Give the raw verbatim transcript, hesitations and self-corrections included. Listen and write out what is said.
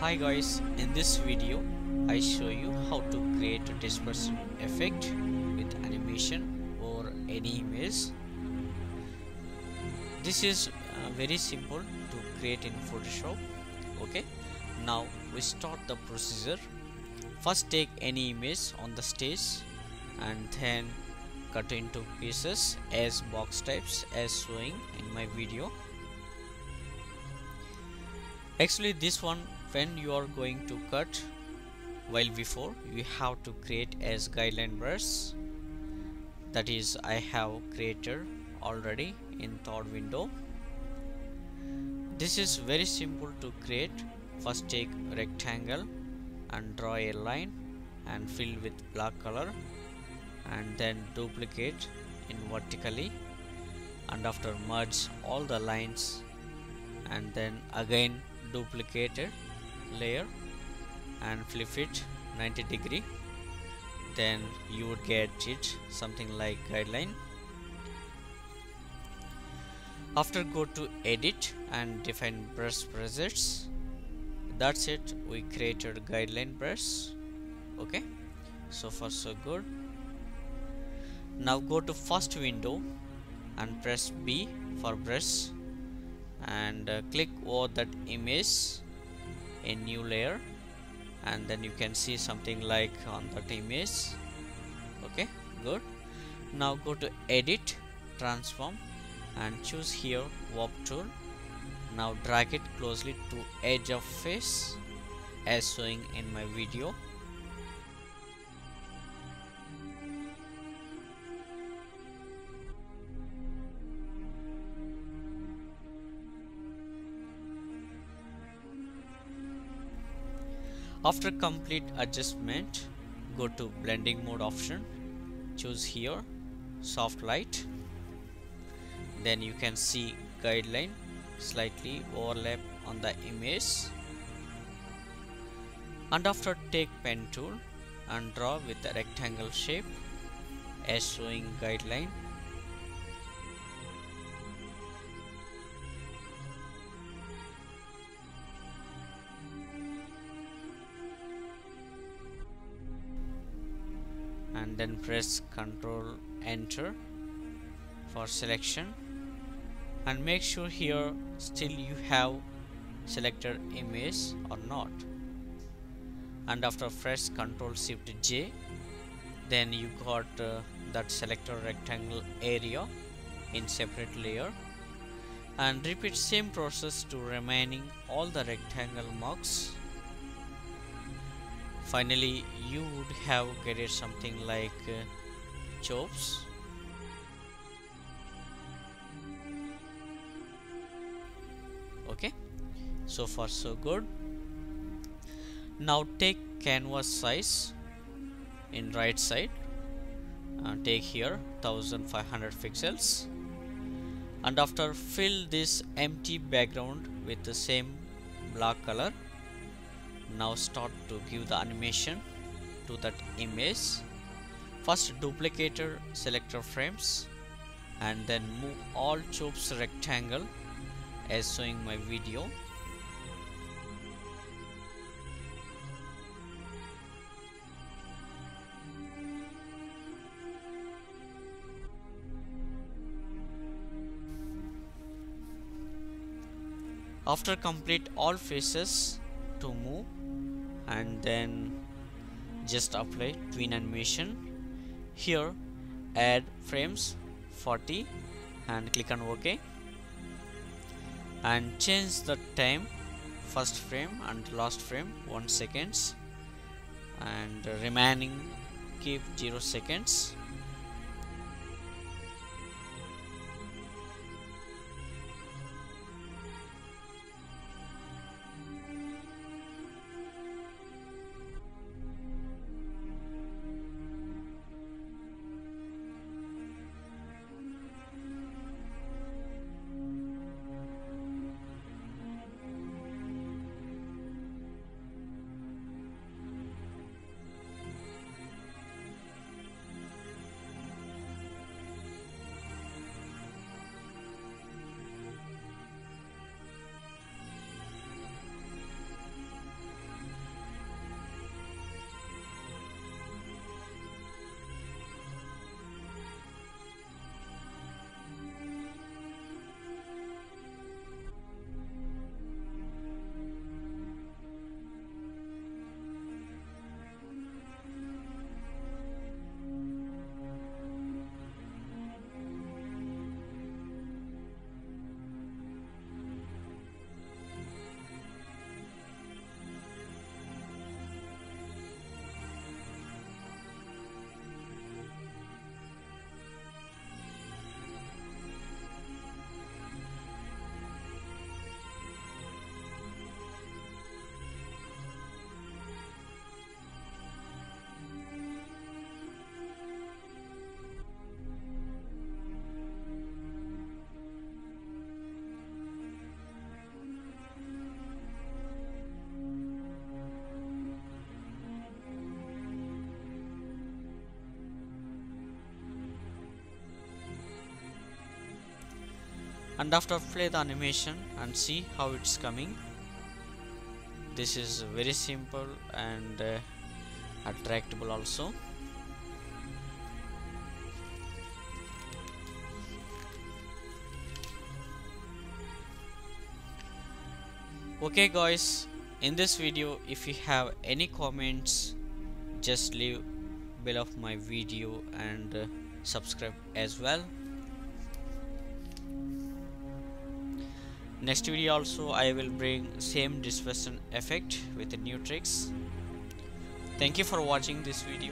Hi guys, in this video I show you how to create a dispersion effect with animation or any image. This is uh, very simple to create in Photoshop. Okay, now we start the procedure. First take any image on the stage and then cut into pieces as box types as showing in my video. Actually this one, when you are going to cut, well before you have to create as guideline brush. That is, I have created already in third window. This is very simple to create. First take rectangle and draw a line and fill with black color and then duplicate in vertically, and after merge all the lines and then again duplicate a layer and flip it ninety degree. Then you would get it something like guideline. After go to edit and define brush presets. That's it, we created guideline brush. Okay, so far so good. Now go to first window and press B for brush and uh, click over that image, a new layer, and then you can see something like on that image. Okay, good. Now go to edit, transform and choose here warp tool. Now drag it closely to edge of face as showing in my video. After complete adjustment, go to blending mode option, choose here soft light. Then you can see guideline slightly overlap on the image, and after take pen tool and draw with a rectangle shape as showing guideline. And then press Ctrl Enter for selection, and make sure here still you have selected image or not, and after press Ctrl Shift J, then you got uh, that selected rectangle area in separate layer, and repeat same process to remaining all the rectangle marks. Finally you would have created something like uh, chops. Okay, so far so good. Now take canvas size in right side and take here fifteen hundred pixels, and after fill this empty background with the same black color. Now start to give the animation to that image. First duplicate selector frames and then move all chops rectangle as showing my video. After complete all faces to move, and then just apply tween animation. Here add frames forty and click on OK, and change the time first frame and last frame one seconds, and remaining keep zero seconds. and after play the animation and see how it's coming. This is very simple and uh, attractable also. Okay guys, in this video if you have any comments, just leave below my video and uh, subscribe as well. Next video also I will bring same dispersion effect with new tricks. Thank you for watching this video.